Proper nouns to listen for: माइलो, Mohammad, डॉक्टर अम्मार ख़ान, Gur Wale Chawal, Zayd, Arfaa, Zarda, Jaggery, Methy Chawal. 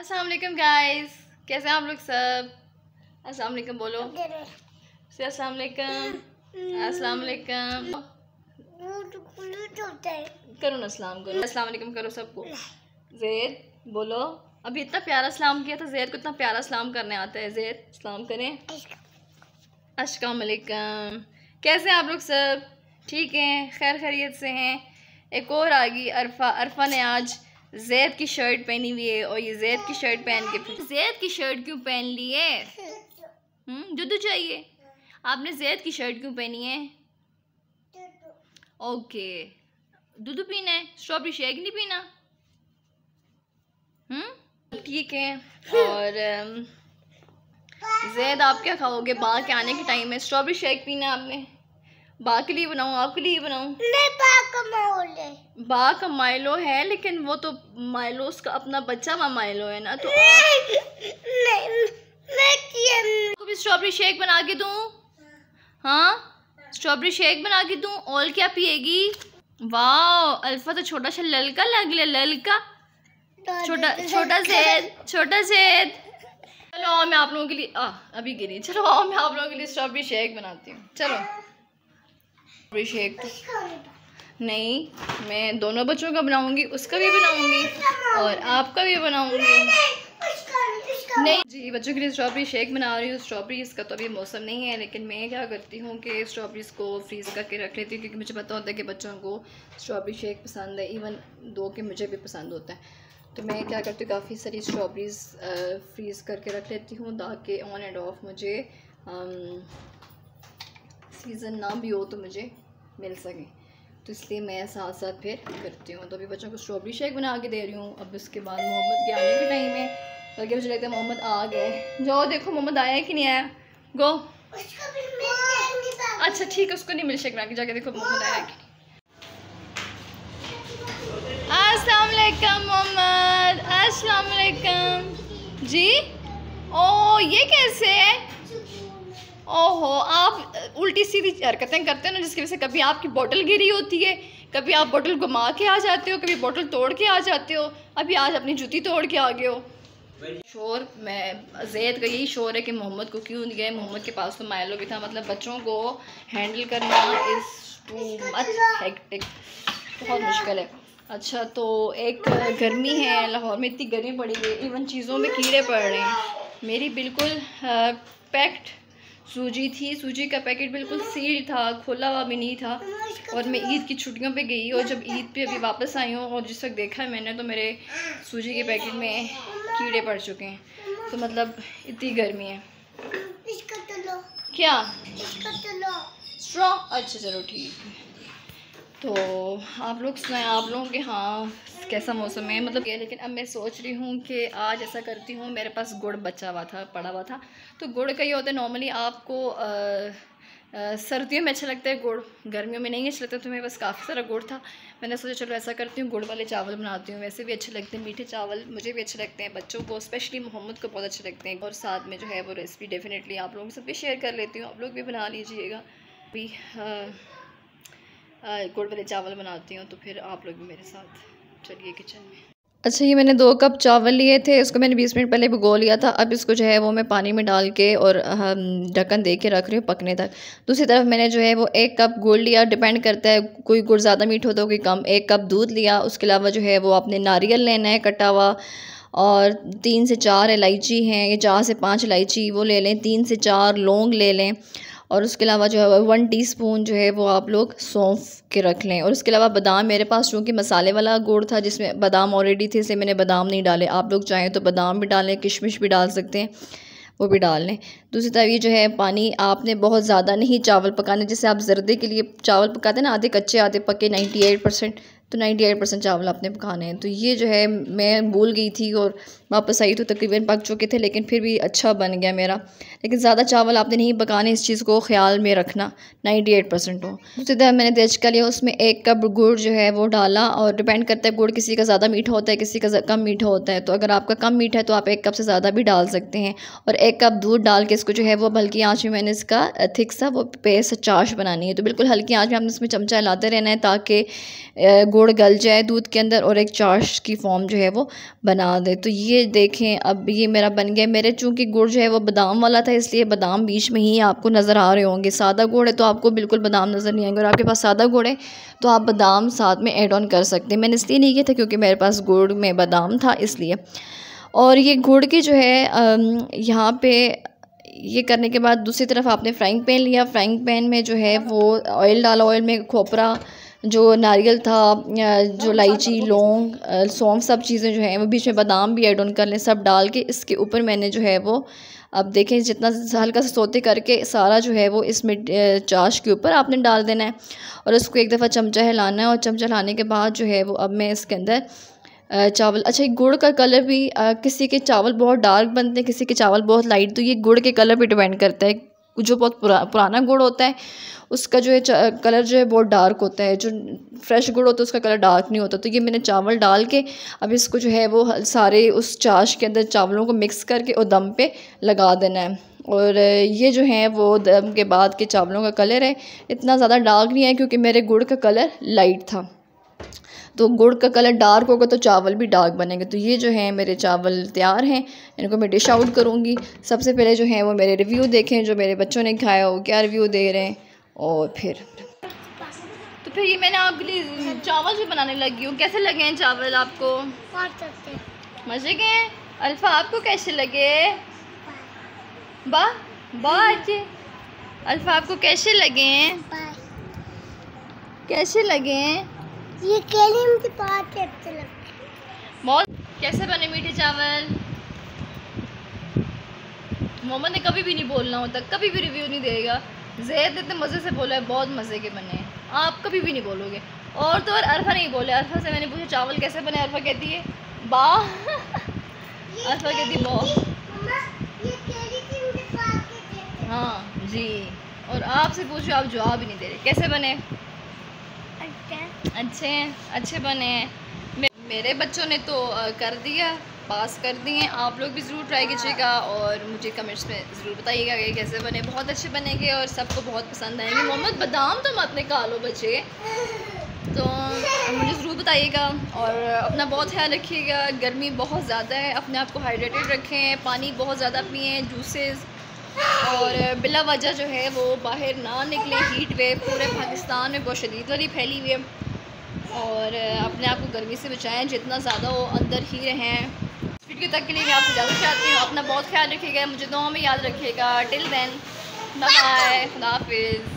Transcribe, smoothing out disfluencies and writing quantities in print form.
अस्सलाम वालेकुम गाइस, कैसे हैं आप लोग सब? अस्सलाम वालेकुम बोलो। अस्सलाम वालेकुम, अस्सलाम वालेकुम करो ना, सलाम करो, अस्सलाम वालेकुम करो सबको। ज़ैद बोलो, अभी इतना प्यारा सलाम किया था। ज़ैद को इतना प्यारा सलाम करने आता है। ज़ैद सलाम करें। अस्सलाम वालेकुम, कैसे हैं आप लोग सब? ठीक हैं, खैर खैरियत से हैं। एक और आ गई अरफा। अरफा ने आज ज़ैद की शर्ट पहनी हुई है और ये ज़ैद की शर्ट पहन के, ज़ैद की शर्ट क्यों पहन ली है? जुदू चाहिए? आपने ज़ैद की शर्ट क्यों पहनी है? ओके, दूध पीना है, स्ट्रॉबेरी शेक नहीं पीना? ठीक है। और ज़ैद आप क्या खाओगे? बा के आने के टाइम है, स्ट्रॉबेरी शेक पीना है आपने? बा के लिए बनाऊँ, आपके लिए बनाऊँ? बा का माइलो है, लेकिन वो तो माइलो, उसका अपना बच्चा वा माइलो है ना, तो आपको भी स्ट्रॉबेरी शेक बना के दूँ? हाँ, स्ट्रॉबेरी शेक बना के दूँ। और क्या पिएगी? वाह, अल्फा तो छोटा सा ललका लग गया, ललका छोटा ज़ैद। चलो आओ, मैं आप लोगों के लिए अभी गिरी। चलो आओ, मैं आप लोगों के लिए स्ट्रॉबेरी शेक बनाती हूँ। चलो शेक नहीं, मैं दोनों बच्चों का बनाऊंगी, उसका भी बनाऊंगी और आपका भी बनाऊंगी। नहीं जी, बच्चों के लिए स्ट्रॉबेरी शेक बना रही हूँ। स्ट्रॉबेरीज का तो अभी मौसम नहीं है, लेकिन मैं क्या करती हूँ कि स्ट्रॉबेरीज को फ्रीज करके रख लेती हूँ, क्योंकि मुझे पता होता है कि बच्चों को स्ट्रॉबेरी शेक पसंद है। इवन दो के मुझे भी पसंद होता है, तो मैं क्या करती हूँ, काफ़ी सारी स्ट्रॉबेरीज फ्रीज करके रख लेती हूँ, ताकि ऑन एंड ऑफ मुझे सीज़न ना भी हो तो मुझे मिल सके, तो इसलिए मैं साथ साथ फिर करती हूँ। तो अभी बच्चों को स्ट्रॉबेरी शेक बना के दे रही हूँ। अब उसके बाद मोहम्मद के आने के टाइम है, बल्कि मुझे लगता है मोहम्मद आ गए। जाओ देखो मोहम्मद आया है कि नहीं आया। गो, अच्छा ठीक है, उसको नहीं मिल शेक बना के, जाके देखो मोहम्मद आया है कि नहीं। अस्सलाम वालेकुम मोहम्मद, अस्सलाम वालेकुम जी। ओ ये कैसे है? ओहो, आप उल्टी सीधी हरकतें करते हैं ना, जिसकी वजह से कभी आपकी बोतल गिरी होती है, कभी आप बोतल घुमा के आ जाते हो, कभी बोतल तोड़ के आ जाते हो। अभी आज अपनी जूती तोड़ के आ गए हो। शोर, मैं ज़ैद का यही शोर है कि मोहम्मद को क्यों नहीं गए। मोहम्मद के पास तो मायलो भी था, मतलब बच्चों को हैंडल करना इज़ टू मच हेक्टिक, बहुत मुश्किल है। अच्छा, तो एक गर्मी है लाहौर में, इतनी गर्मी पड़ी हुई है, इवन चीज़ों में कीड़े पड़ रहे हैं। मेरी बिल्कुल पैक्ड सूजी थी, सूजी का पैकेट बिल्कुल सील था, खोला हुआ भी नहीं था। और मैं ईद की छुट्टियों पे गई और जब ईद पे अभी वापस आई हूँ और जिस वक्त देखा है मैंने, तो मेरे सूजी के पैकेट में कीड़े पड़ चुके हैं। तो मतलब इतनी गर्मी है। इसका तो लो। क्या स्ट्रॉ? अच्छा चलो ठीक है। तो आप लोग सुनाएं, आप लोगों के हाँ कैसा मौसम है, मतलब ये। लेकिन अब मैं सोच रही हूँ कि आज ऐसा करती हूँ, मेरे पास गुड़ बचा हुआ था, पड़ा हुआ था। तो गुड़ का ये होता है, नॉर्मली आपको सर्दियों में अच्छा लगता है गुड़, गर्मियों में नहीं अच्छा लगता। तो मेरे पास काफ़ी सारा गुड़ था, मैंने सोचा चलो ऐसा करती हूँ, गुड़ वाले चावल बनाती हूँ। वैसे भी अच्छे लगते हैं मीठे चावल, मुझे भी अच्छे लगते हैं, बच्चों को स्पेशली मोहम्मद को बहुत अच्छे लगते हैं। और साथ में जो है वो रेसिपी डेफिनेटली आप लोगों से भी शेयर कर लेती हूँ, आप लोग भी बना लीजिएगा। अभी गुड़ वाले चावल बनाती हूँ, तो फिर आप लोग भी मेरे साथ चलिए किचन में। अच्छा, ये मैंने 2 कप चावल लिए थे, इसको मैंने 20 मिनट पहले भिगो लिया था। अब इसको जो है वो मैं पानी में डाल के और ढक्कन दे के रख रही हूँ पकने तक। दूसरी तरफ मैंने जो है वो 1 कप गुड़ लिया, डिपेंड करता है, कोई गुड़ ज़्यादा मीठा होता है कोई कम। 1 कप दूध लिया, उसके अलावा जो है वो आपने नारियल लेना है कटा हुआ, और 3 से 4 इलायची हैं, ये 4 से 5 इलायची वो ले लें, 3 से 4 लौंग ले लें, और उसके अलावा जो है 1 टीस्पून जो है वो आप लोग सौंफ के रख लें। और उसके अलावा बादाम, मेरे पास चूँकि मसाले वाला गुड़ था जिसमें बादाम ऑलरेडी थे, इसलिए मैंने बादाम नहीं डाले। आप लोग चाहें तो बादाम भी डालें, किशमिश भी डाल सकते हैं, वो भी डाल लें। दूसरी तरफ ये जो है पानी आपने बहुत ज़्यादा नहीं चावल पकाने, जैसे आप जर्दे के लिए चावल पकाते हैं ना, आधे कच्चे आधे पके, 98%, तो 98% चावल आपने पकाने हैं। तो ये जो है मैं भूल गई थी और वापस आई तो तकरीबन पक चुके थे, लेकिन फिर भी अच्छा बन गया मेरा। लेकिन ज़्यादा चावल आपने नहीं पकाने, इस चीज़ को ख्याल में रखना, 98% हो। दूसरी तरफ मैंने देचका लिया, उसमें 1 कप गुड़ जो है वो डाला, और डिपेंड करता है गुड़ किसी का ज़्यादा मीठा होता है, किसी का कम मीठा होता है। तो अगर आपका कम मीठा है तो आप 1 कप से ज़्यादा भी डाल सकते हैं। और 1 कप दूध डाल के इसको जो है वो हल्की आँच में, मैंने इसका थिक सा वो पेस्ट चाश बनानी है, तो बिल्कुल हल्की आँच में आपने इसमें चमचा हिलाते रहना है, ताकि गुड़ गल जाए दूध के अंदर और एक चाश की फॉर्म जो है वो बना दे। तो ये देखें अब ये मेरा बन गया। मेरे चूँकि गुड़ जो है वो बादाम वाला था इसलिए बादाम बीच में ही आपको नज़र आ रहे होंगे। सादा गुड़ है तो आपको बिल्कुल बादाम नज़र नहीं आएंगे और आपके पास सादा गुड़ है तो आप बादाम साथ में ऐड ऑन कर सकते हैं। मैंने इसलिए नहीं किया था क्योंकि मेरे पास गुड़ में बादाम था इसलिए। और ये गुड़ की जो है यहाँ पे ये करने के बाद दूसरी तरफ आपने फ्राइंग पैन लिया। फ्राइंग पैन में जो है वो ऑयल डाला। ऑयल में खोपरा जो नारियल था जो इलायची लौंग सौंफ सब चीज़ें जो हैं वो बीच में बादाम भी ऐड ऑन कर लें सब डाल के। इसके ऊपर मैंने जो है वो अब देखें जितना हल्का सा सोते करके सारा जो है वो इसमें चाश के ऊपर आपने डाल देना है और उसको एक दफ़ा चमचा हिलाना है। और चमचा हिलाने के बाद जो है वो अब मैं इसके अंदर चावल। अच्छा ये गुड़ का कलर भी किसी के चावल बहुत डार्क बनते हैं किसी के चावल बहुत लाइट, तो ये गुड़ के कलर पे डिपेंड करता है। जो बहुत पुराना गुड़ होता है उसका जो है कलर जो है बहुत डार्क होता है, जो फ्रेश गुड़ होता है उसका कलर डार्क नहीं होता। तो ये मैंने चावल डाल के अब इसको जो है वो सारे उस चाश के अंदर चावलों को मिक्स करके और दम पे लगा देना है। और ये जो है वो दम के बाद के चावलों का कलर है, इतना ज़्यादा डार्क नहीं है क्योंकि मेरे गुड़ का कलर लाइट था। तो गुड़ का कलर डार्क होगा तो चावल भी डार्क बनेंगे। तो ये जो है मेरे चावल तैयार हैं, इनको मैं डिश आउट करूँगी। सबसे पहले जो है वो मेरे रिव्यू देखें जो मेरे बच्चों ने खाया वो क्या रिव्यू दे रहे हैं। और फिर ये मैंने आपके लिए चावल भी बनाने लगी हूँ। कैसे लगे हैं चावल आपको? मज़े के हैं? अल्फा आपको कैसे लगे? अल्फा आपको कैसे लगे हैं? कैसे लगे हैं? ये केले बहुत अच्छे लगते हैं। कैसे बने मीठे चावल? मोहम्मद ने कभी भी नहीं बोलना होता, कभी भी रिव्यू नहीं देगा। जैद इतने मज़े से बोला है बहुत मज़े के बने हैं, आप कभी भी नहीं बोलोगे। और तो और अरफा नहीं बोले। अरफा से मैंने पूछा चावल कैसे बने, अरफा कहती है वाह। अरफा कहती वाह, हाँ जी। और आपसे पूछो आप जवाब ही नहीं दे रहे। कैसे बने? अच्छे हैं, अच्छे बने हैं। मेरे बच्चों ने तो कर दिया, पास कर दिए। आप लोग भी ज़रूर ट्राई कीजिएगा और मुझे कमेंट्स में ज़रूर बताइएगा कि कैसे बने। बहुत अच्छे बनेंगे और सबको बहुत पसंद आएंगे। मोहम्मद बादाम तो मत निकालो बच्चे, तो मुझे ज़रूर बताइएगा। और अपना बहुत ख्याल रखिएगा, गर्मी बहुत ज़्यादा है, अपने आप को हाइड्रेटेड रखें, पानी बहुत ज़्यादा पिएँ, जूसेस, और बिला वजह जो है वो बाहर ना निकलें। हीट वेव पूरे पाकिस्तान में बहुत शदीद वाली फैली हुई है और अपने आप को गर्मी से बचाएं, जितना ज़्यादा हो अंदर ही रहें। वीडियो तक के लिए मैं आपसे इजाज़त चाहती हूँ। अपना बहुत ख्याल रखिएगा, मुझे दुआ में याद रखिएगा। टिल देन बाय, खुदा हाफिज़।